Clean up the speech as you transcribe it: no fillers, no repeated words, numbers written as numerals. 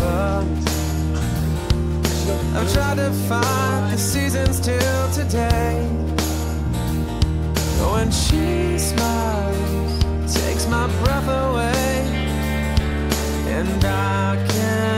loved. I've tried to find the seasons till today. When she smiles, takes my breath away, and I can't.